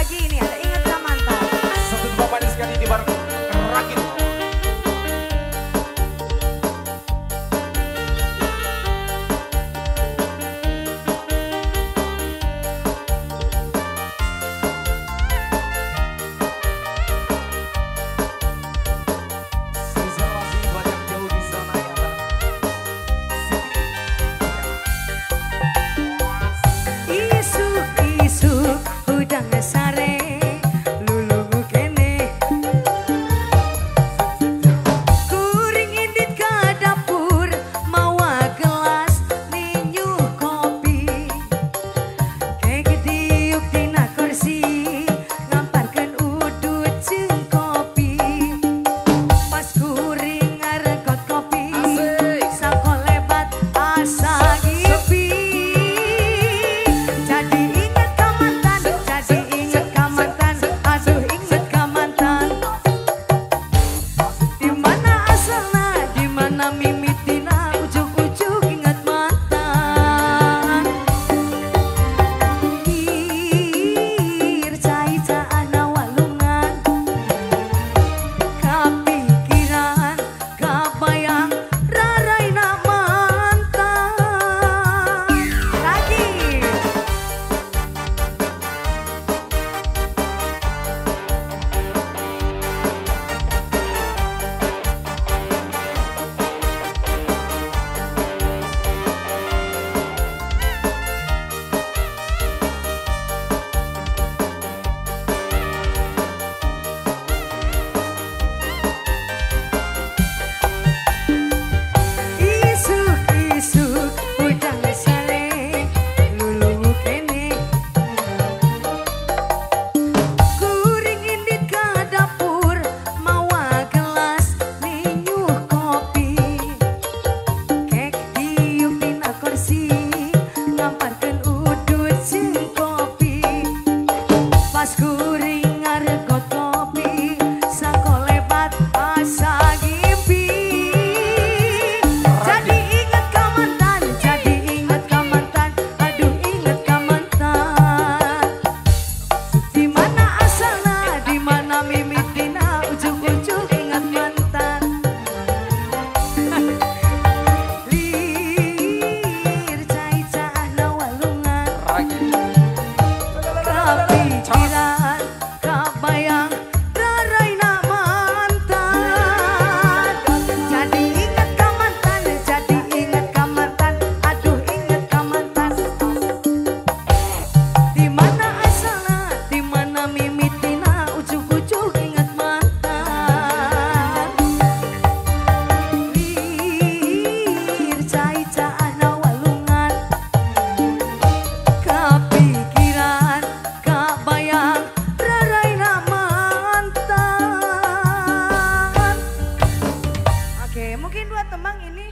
lagi ini ada Ingat Samanta. Satu dua manis sekali di barku rakit.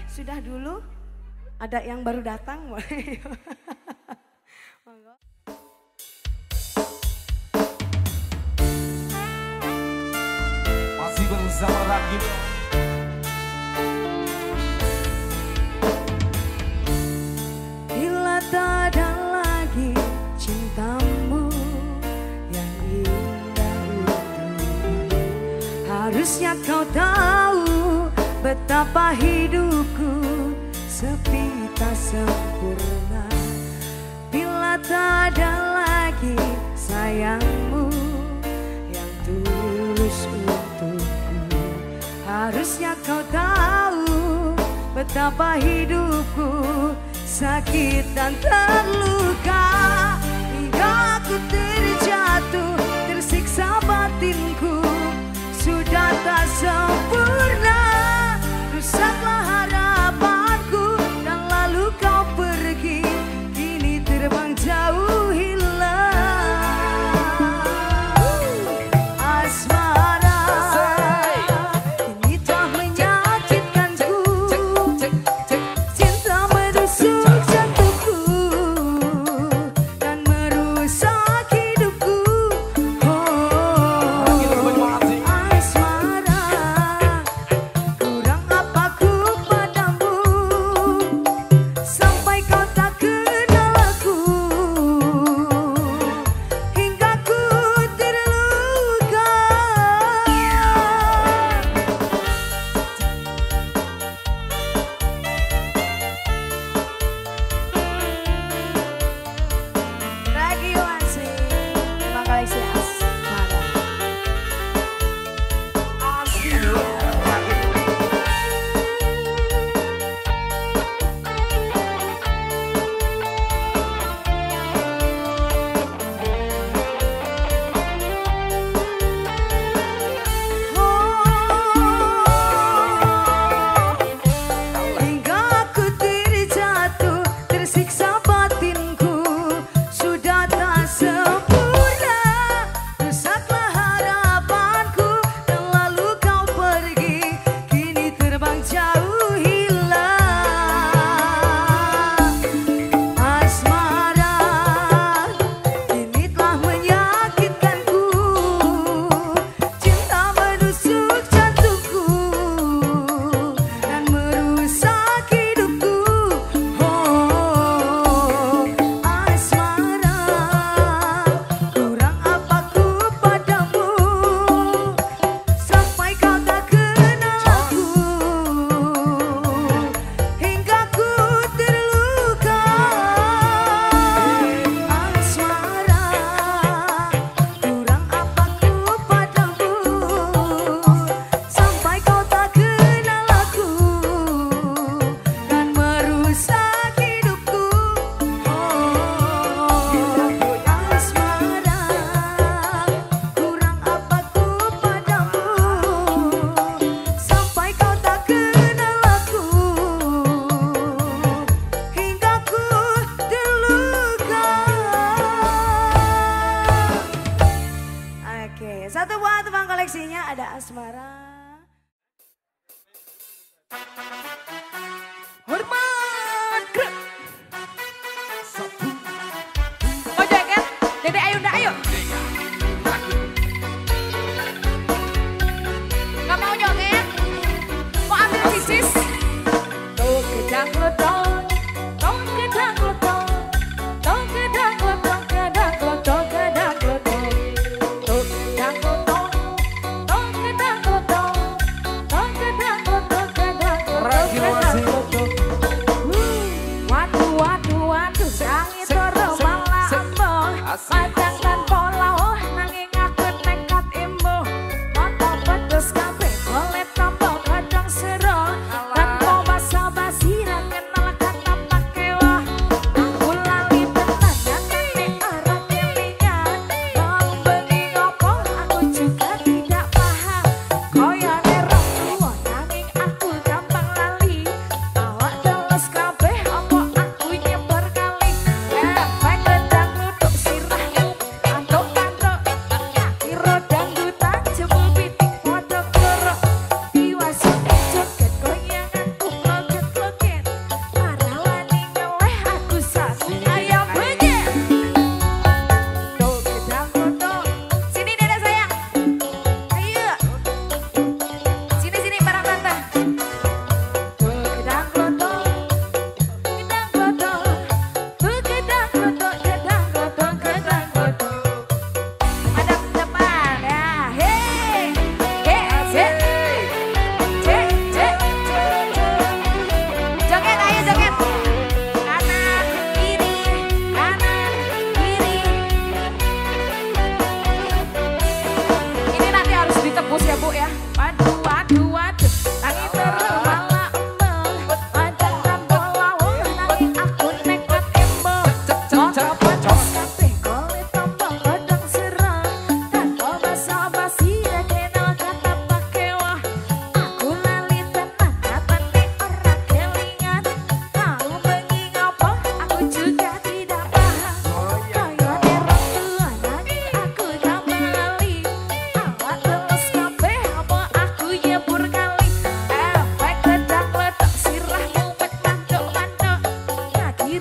Sudah dulu, ada yang baru datang. Masih bersama Rakib. Bila tak ada lagi cintamu yang indah itu, harusnya kau tahu betapa hidupku sepi tak sempurna. Bila tak ada lagi sayangmu yang tulus untukku, harusnya kau tahu betapa hidupku sakit dan terluka. Hingga aku terjatuh, tersiksa batinku, sudah tak sempurna. Rusaklah harapanku dan lalu kau pergi, kini terbang jauh hilang asmara. Kini tak menyakitkanku, cinta menusuk jantungku dan merusak hidupku. Oh asmara, Pastinya ada asmara. Hormat Grab. Ojek kan? Dede ayo ndak ayo. Gak mau joget? Mau ambil bisnis? Tuh gedang lodong, tuh gedang lodong, tuh gedang lodong, gedang lodong, gedang lodong, tuh gedang lodong, tuh gedang lodong, tuh gedang lodong, gedang lodong. Waduh, waduh, waduh, angin toro malah amboh, macang dan pola oh nanging aku nekat imbo, motor pedes kabe oleh tombol kadang sero, tanpa basa-basi rakyat malah kata pakai wah, aku lali benar dan ini arah pilihan, mau beli opo aku juga tidak paham, koyok nerok tua nanging aku gampang lali, awak teles kabe opo aku nyebar kali, baik gedang luduk sirahmu, antuk-antuk, kiro dangdutan jemul pitik podok lorok, diwasuk joget goyanganku kloget-kloget, para wani ngeleh aku saku ayam beget. Tuh gedang luduk, sini dede sayang, ayo, sini-sini barang tante. Tuh gedang luduk, gedang luduk, tuh gedang luduk, gedang luduk, gedang luduk. Madap depan ya, hey, hey, hey, hey, hey, joget ayo joget, kanan kiri, ini nanti harus ditebus ya bu ya. Waduh, waduh, waduh, nangis terus malah emel, macam tambah lawang nangis aku nekat emel, motor pedes kabeh kole tombol godong serang, tanpa basa-basi ya kenal kata pakai wah, aku lali tenan kata nek ora kelingan, mau bengi ngopo aku juga tidak paham, koyo nerok tua nangis aku gampang lali, awak teles kabeh opo aku nyebur kali, baik gedang ledok sirahmu petantuk-tantuk, ngadi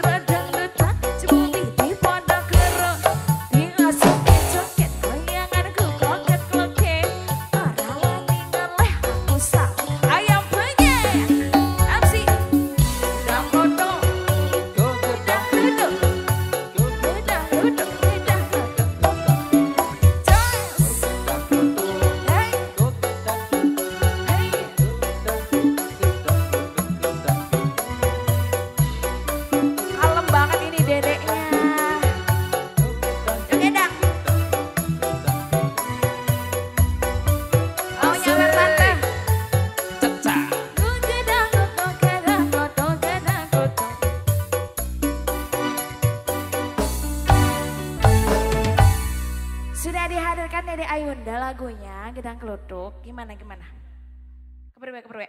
redang dutan jemuli di pondok gero, diasuk joget goyanganku kloget-kloget, para wani ngeleh aku saku ayam benyek. MC gedang lodok, gedang luduk, gedang luduk, gedang luduk. Jos, hey, hey, kalem banget ini dedeknya. Joget dang. Mau nyamar tante. Gedang lodok, gedang lodok, gedang lodok. Sudah dihadirkan Dede Ayunda lagunya Gedang Kluduk. Gimana? Keperwe.